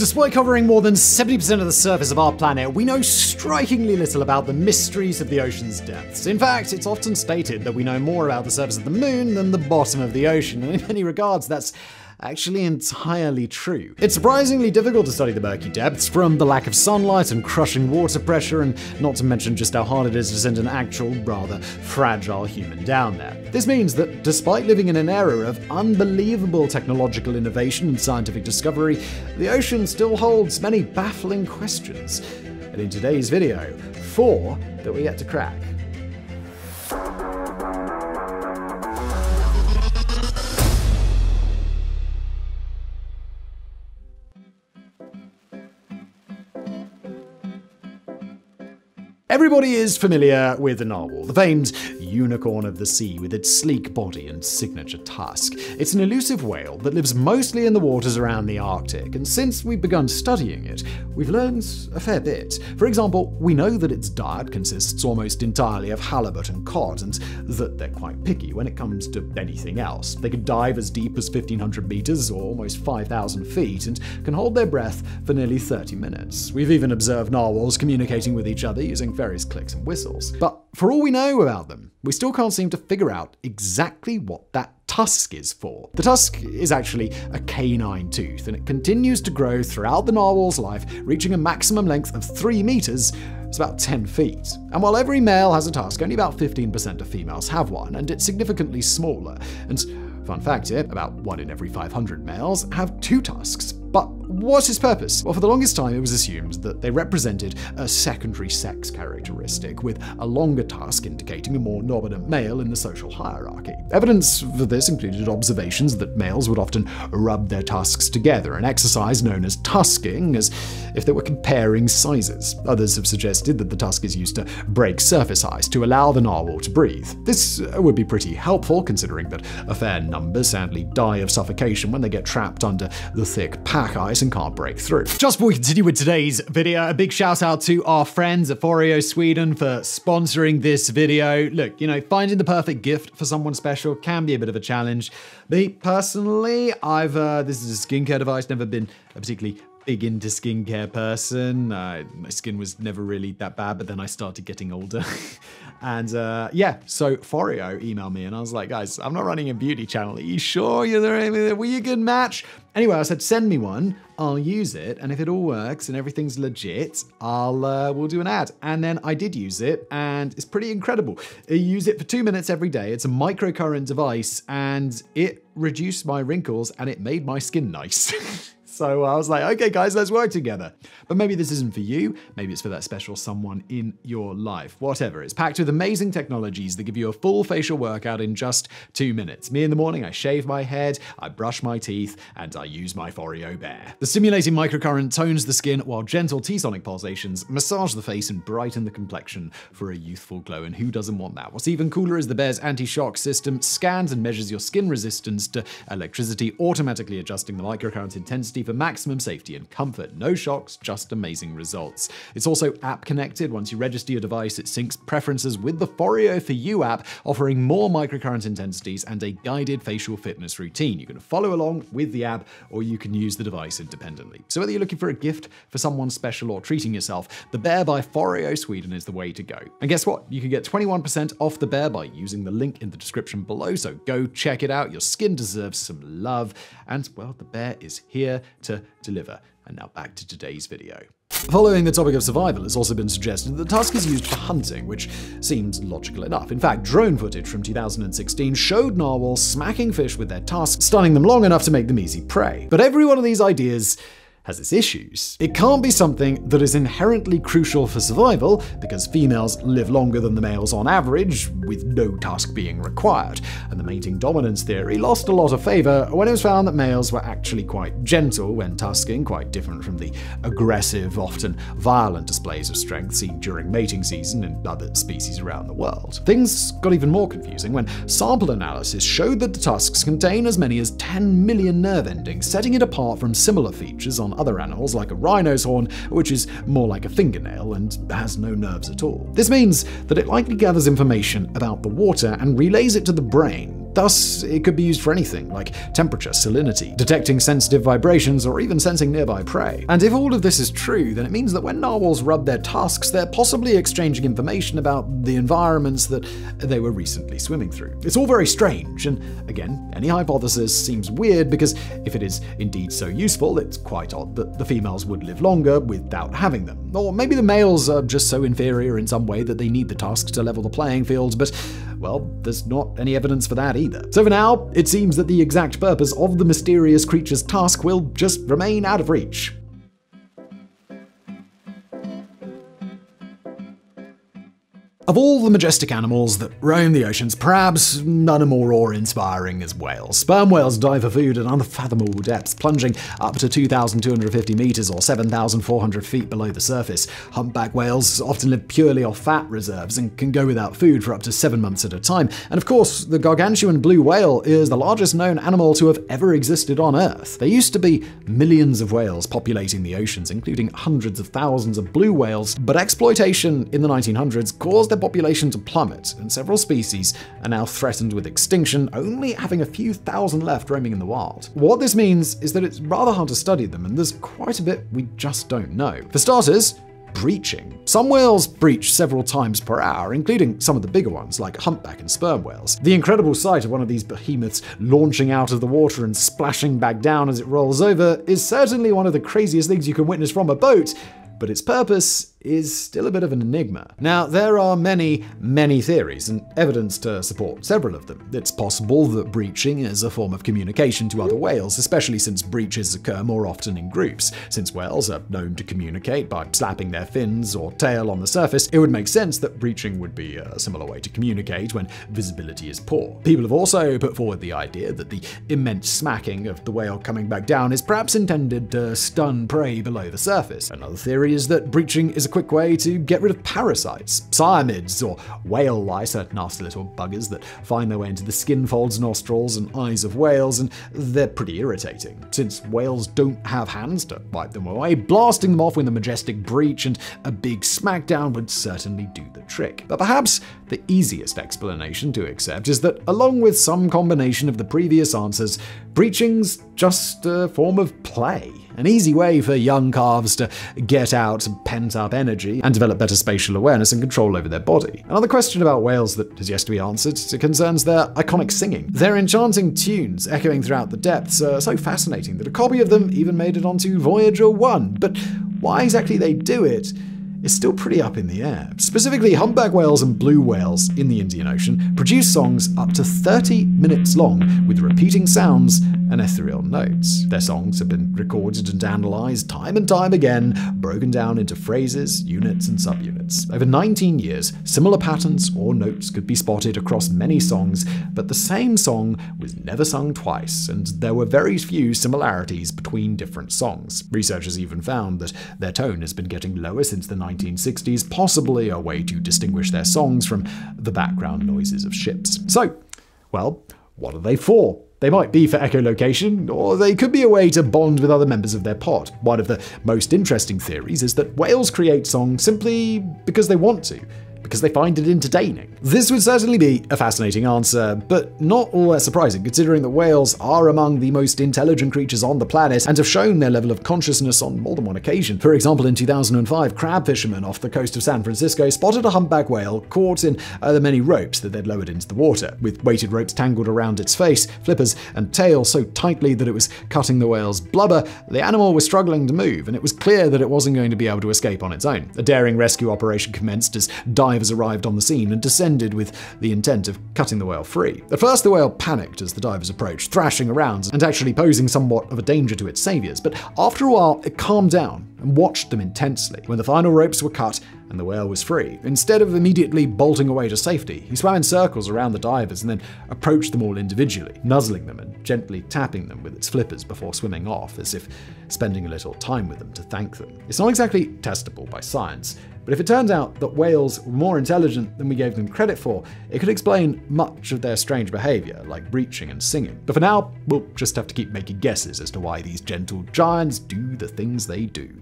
Despite covering more than 70% of the surface of our planet, we know strikingly little about the mysteries of the ocean's depths. In fact, it's often stated that we know more about the surface of the moon than the bottom of the ocean, and in many regards, that's actually entirely true. It's surprisingly difficult to study the murky depths, from the lack of sunlight and crushing water pressure, and not to mention just how hard it is to send an actual, rather fragile human down there. This means that despite living in an era of unbelievable technological innovation and scientific discovery, the ocean still holds many baffling questions. And in today's video, 4 that we're yet to crack. Everybody is familiar with the narwhal, the famed unicorn of the sea with its sleek body and signature tusk. It's an elusive whale that lives mostly in the waters around the Arctic, and since we've begun studying it, we've learned a fair bit. For example, we know that its diet consists almost entirely of halibut and cod, and that they're quite picky when it comes to anything else. They can dive as deep as 1,500 meters, or almost 5,000 feet, and can hold their breath for nearly 30 minutes. We've even observed narwhals communicating with each other using various clicks and whistles. But for all we know about them, we still can't seem to figure out exactly what that tusk is for. The tusk is actually a canine tooth, and it continues to grow throughout the narwhal's life, reaching a maximum length of 3 meters. It's about 10 feet. And while every male has a tusk, only about 15% of females have one, and it's significantly smaller. And fun fact here, about 1 in every 500 males have 2 tusks. But what's its purpose? Well, for the longest time, it was assumed that they represented a secondary sex characteristic, with a longer tusk indicating a more dominant male in the social hierarchy. Evidence for this included observations that males would often rub their tusks together, an exercise known as tusking, as if they were comparing sizes. Others have suggested that the tusk is used to break surface ice to allow the narwhal to breathe. This would be pretty helpful, considering that a fair number sadly die of suffocation when they get trapped under the thick pack ice and can't break through. Just before we continue with today's video, a big shout out to our friends at Foreo Sweden for sponsoring this video. Look, you know, finding the perfect gift for someone special can be a bit of a challenge. Me personally, this is a skincare device, never been a particularly big into skincare person. My skin was never really that bad, but then I started getting older. And yeah, so Foreo emailed me and I was like, guys, I'm not running a beauty channel. Are you sure were you a good match? Anyway, I said, send me one, I'll use it. And if it all works and everything's legit, we'll do an ad. And then I did use it, and it's pretty incredible. I use it for 2 minutes every day. It's a microcurrent device, and it reduced my wrinkles and it made my skin nice. So I was like, okay guys, let's work together. But maybe this isn't for you. Maybe it's for that special someone in your life. Whatever, it's packed with amazing technologies that give you a full facial workout in just 2 minutes. Me in the morning, I shave my head, I brush my teeth, and I use my Foreo Bear. The stimulating microcurrent tones the skin, while gentle T-sonic pulsations massage the face and brighten the complexion for a youthful glow. And who doesn't want that? What's even cooler is the Bear's anti-shock system scans and measures your skin resistance to electricity, automatically adjusting the microcurrent intensity for maximum safety and comfort. No shocks, just amazing results. It's also app connected. Once you register your device, it syncs preferences with the Foreo For You app, offering more microcurrent intensities and a guided facial fitness routine. You can follow along with the app, or you can use the device independently. So whether you're looking for a gift for someone special or treating yourself, the Bear by Foreo Sweden is the way to go. And guess what? You can get 21% off the Bear by using the link in the description below. So go check it out. Your skin deserves some love. And well, the Bear is here to deliver. And now back to today's video. Following the topic of survival, it's also been suggested that the tusk is used for hunting, which seems logical enough. In fact, drone footage from 2016 showed narwhals smacking fish with their tusks, stunning them long enough to make them easy prey. But every one of these ideas has its issues. It can't be something that is inherently crucial for survival, because females live longer than the males on average, with no tusk being required. And the mating dominance theory lost a lot of favor when it was found that males were actually quite gentle when tusking, quite different from the aggressive, often violent displays of strength seen during mating season in other species around the world. Things got even more confusing when sample analysis showed that the tusks contain as many as 10 million nerve endings, setting it apart from similar features on other animals like a rhino's horn, which is more like a fingernail and has no nerves at all. This means that it likely gathers information about the water and relays it to the brain, Thus, it could be used for anything, like temperature, salinity, detecting sensitive vibrations, or even sensing nearby prey. And if all of this is true, then it means that when narwhals rub their tusks, they're possibly exchanging information about the environments that they were recently swimming through. It's all very strange, and again, any hypothesis seems weird because if it is indeed so useful, it's quite odd that the females would live longer without having them. Or maybe the males are just so inferior in some way that they need the tusks to level the playing field, but well, there's not any evidence for that either. So for now, it seems that the exact purpose of the mysterious creature's tusk will just remain out of reach. Of all the majestic animals that roam the oceans, perhaps none are more awe-inspiring as whales. Sperm whales dive for food at unfathomable depths, plunging up to 2,250 meters or 7,400 feet below the surface. Humpback whales often live purely off fat reserves and can go without food for up to 7 months at a time. And of course, the gargantuan blue whale is the largest known animal to have ever existed on Earth. There used to be millions of whales populating the oceans, including hundreds of thousands of blue whales, but exploitation in the 1900s caused their population to plummet, and several species are now threatened with extinction, only having a few thousand left roaming in the wild. What this means is that it's rather hard to study them, and there's quite a bit we just don't know. For starters, breaching. Some whales breach several times per hour, including some of the bigger ones like humpback and sperm whales. The incredible sight of one of these behemoths launching out of the water and splashing back down as it rolls over is certainly one of the craziest things you can witness from a boat, but its purpose is still a bit of an enigma. Now, there are many, many theories and evidence to support several of them. It's possible that breaching is a form of communication to other whales, especially since breaches occur more often in groups. Since whales are known to communicate by slapping their fins or tail on the surface, it would make sense that breaching would be a similar way to communicate when visibility is poor. People have also put forward the idea that the immense smacking of the whale coming back down is perhaps intended to stun prey below the surface. Another theory is that breaching is a quick way to get rid of parasites. Psiamids or whale lice are nasty little buggers that find their way into the skin folds, nostrils, and eyes of whales, and they're pretty irritating. Since whales don't have hands to wipe them away, blasting them off with a majestic breach and a big smackdown would certainly do the trick. But perhaps the easiest explanation to accept is that, along with some combination of the previous answers, breaching's just a form of play. An easy way for young calves to get out pent-up energy and develop better spatial awareness and control over their body. Another question about whales that has yet to be answered concerns their iconic singing. Their enchanting tunes echoing throughout the depths are so fascinating that a copy of them even made it onto Voyager 1. But why exactly they do it is still pretty up in the air. Specifically, humpback whales and blue whales in the Indian Ocean produce songs up to 30 minutes long with repeating sounds and ethereal notes. Their songs have been recorded and analyzed time and time again, broken down into phrases, units, and subunits. Over 19 years, similar patterns or notes could be spotted across many songs, but the same song was never sung twice, and there were very few similarities between different songs. Researchers even found that their tone has been getting lower since the 1960s, possibly a way to distinguish their songs from the background noises of ships. So, well, what are they for? They might be for echolocation, or they could be a way to bond with other members of their pod. One of the most interesting theories is that whales create songs simply because they want to, because they find it entertaining. This would certainly be a fascinating answer, but not all that surprising considering that whales are among the most intelligent creatures on the planet and have shown their level of consciousness on more than one occasion. For example, in 2005, crab fishermen off the coast of San Francisco spotted a humpback whale caught in the many ropes that they'd lowered into the water, with weighted ropes tangled around its face, flippers, and tail so tightly that it was cutting the whale's blubber. The animal was struggling to move, and it was clear that it wasn't going to be able to escape on its own. A daring rescue operation commenced as divers arrived on the scene and descended with the intent of cutting the whale free. At first, the whale panicked as the divers approached, thrashing around and actually posing somewhat of a danger to its saviors, but after a while, it calmed down and watched them intensely. When the final ropes were cut and the whale was free, instead of immediately bolting away to safety, he swam in circles around the divers and then approached them all individually, nuzzling them and gently tapping them with its flippers before swimming off, as if spending a little time with them to thank them. It's not exactly testable by science, but if it turns out that whales were more intelligent than we gave them credit for, it could explain much of their strange behavior, like breaching and singing. But for now, we'll just have to keep making guesses as to why these gentle giants do the things they do.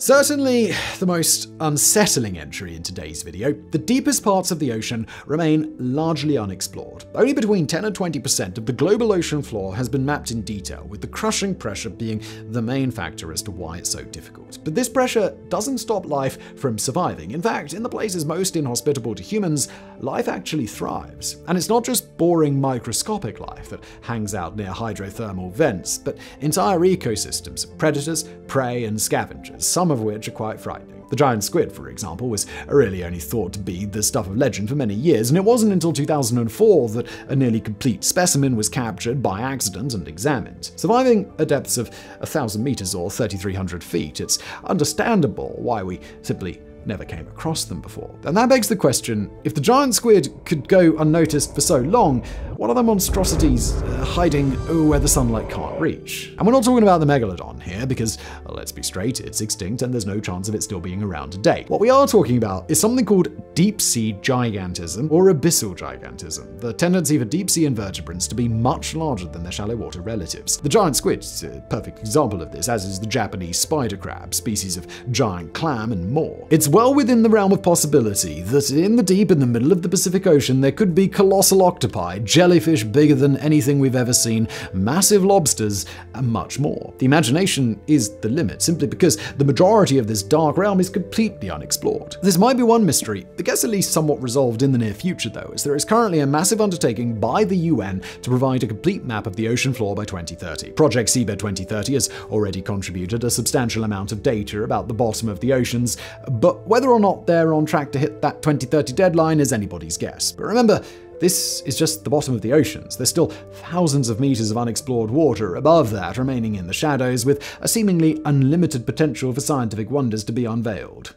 Certainly the most unsettling entry in today's video, the deepest parts of the ocean remain largely unexplored. Only between 10 and 20% of the global ocean floor has been mapped in detail, with the crushing pressure being the main factor as to why it's so difficult. But this pressure doesn't stop life from surviving. In fact, in the places most inhospitable to humans, life actually thrives. And it's not just boring microscopic life that hangs out near hydrothermal vents, but entire ecosystems of predators, prey, and scavengers, some of which are quite frightening. The giant squid, for example, was really only thought to be the stuff of legend for many years, and it wasn't until 2004 that a nearly complete specimen was captured by accident and examined. Surviving at depths of 1,000 meters or 3,300 feet, it's understandable why we simply never came across them before. And that begs the question, if the giant squid could go unnoticed for so long, what other monstrosities hiding where the sunlight can't reach? And we're not talking about the megalodon here because, well, let's be straight, it's extinct and there's no chance of it still being around today. What we are talking about is something called deep-sea gigantism or abyssal gigantism, the tendency for deep-sea invertebrates to be much larger than their shallow water relatives. The giant squid is a perfect example of this, as is the Japanese spider crab, species of giant clam, and more. It's well within the realm of possibility that in the deep, in the middle of the Pacific Ocean, there could be colossal octopi, jellyfish bigger than anything we've ever seen, massive lobsters, and much more. The imagination is the limit, simply because the majority of this dark realm is completely unexplored. This might be one mystery that gets at least somewhat resolved in the near future, though, as there is currently a massive undertaking by the UN to provide a complete map of the ocean floor by 2030. Project Seabed 2030 has already contributed a substantial amount of data about the bottom of the oceans, but whether or not they're on track to hit that 2030 deadline is anybody's guess. But remember, this is just the bottom of the oceans. There's still thousands of meters of unexplored water above that remaining in the shadows, with a seemingly unlimited potential for scientific wonders to be unveiled.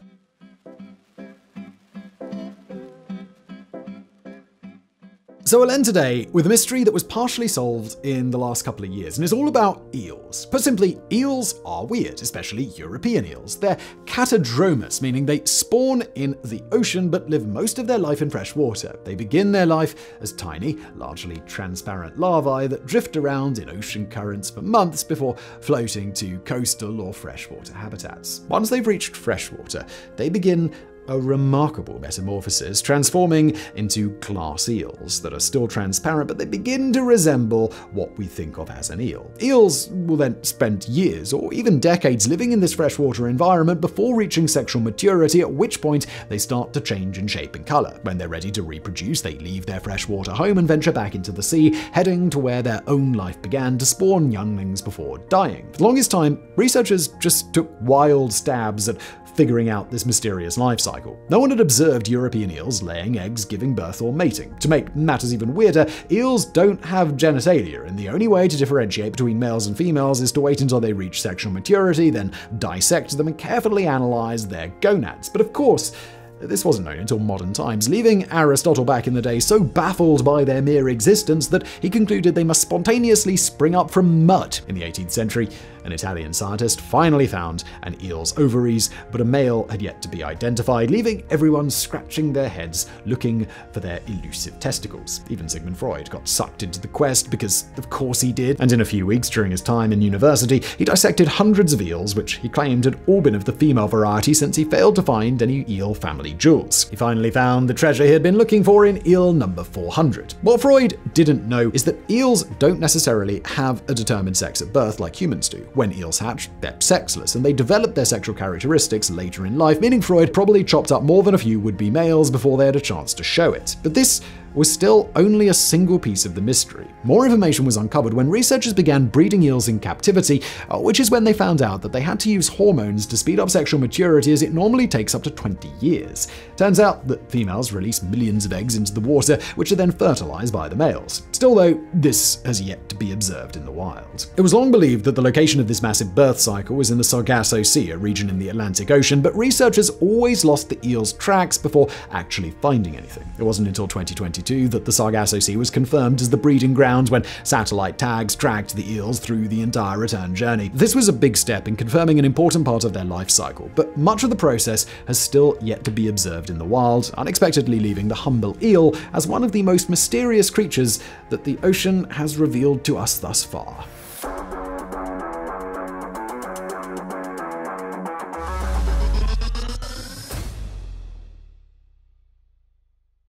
So we'll end today with a mystery that was partially solved in the last couple of years, and it's all about eels. Put simply, eels are weird, especially European eels. They're catadromous, meaning they spawn in the ocean but live most of their life in fresh water. They begin their life as tiny, largely transparent larvae that drift around in ocean currents for months before floating to coastal or freshwater habitats. Once they've reached freshwater, they begin a remarkable metamorphosis, transforming into glass eels that are still transparent, but they begin to resemble what we think of as an eel. Eels will then spend years or even decades living in this freshwater environment before reaching sexual maturity, at which point they start to change in shape and color. When they're ready to reproduce, they leave their freshwater home and venture back into the sea, heading to where their own life began, to spawn younglings before dying. For the longest time, researchers just took wild stabs at figuring out this mysterious life cycle. No one had observed European eels laying eggs, giving birth, or mating. To make matters even weirder, eels don't have genitalia, and the only way to differentiate between males and females is to wait until they reach sexual maturity, then dissect them and carefully analyze their gonads. But of course, this wasn't known until modern times, leaving Aristotle back in the day so baffled by their mere existence that he concluded they must spontaneously spring up from mud. In the 18th century, an Italian scientist finally found an eel's ovaries, but a male had yet to be identified, leaving everyone scratching their heads looking for their elusive testicles. Even Sigmund Freud got sucked into the quest, because of course he did, and in a few weeks during his time in university, he dissected hundreds of eels, which he claimed had all been of the female variety, since he failed to find any eel family jewels. He finally found the treasure he had been looking for in eel number 400. What Freud didn't know is that eels don't necessarily have a determined sex at birth like humans do. When eels hatch, they're sexless, and they develop their sexual characteristics later in life, meaning Freud probably chopped up more than a few would-be males before they had a chance to show it. But this was still only a single piece of the mystery. More information was uncovered when researchers began breeding eels in captivity, which is when they found out that they had to use hormones to speed up sexual maturity, as it normally takes up to 20 years. Turns out that females release millions of eggs into the water, which are then fertilized by the males. Still though, this has yet to be observed in the wild. It was long believed that the location of this massive birth cycle was in the Sargasso Sea, a region in the Atlantic Ocean, but researchers always lost the eels' tracks before actually finding anything. It wasn't until 2022 that the Sargasso Sea was confirmed as the breeding ground, when satellite tags tracked the eels through the entire return journey. This was a big step in confirming an important part of their life cycle, but much of the process has still yet to be observed in the wild, unexpectedly leaving the humble eel as one of the most mysterious creatures that the ocean has revealed to us thus far.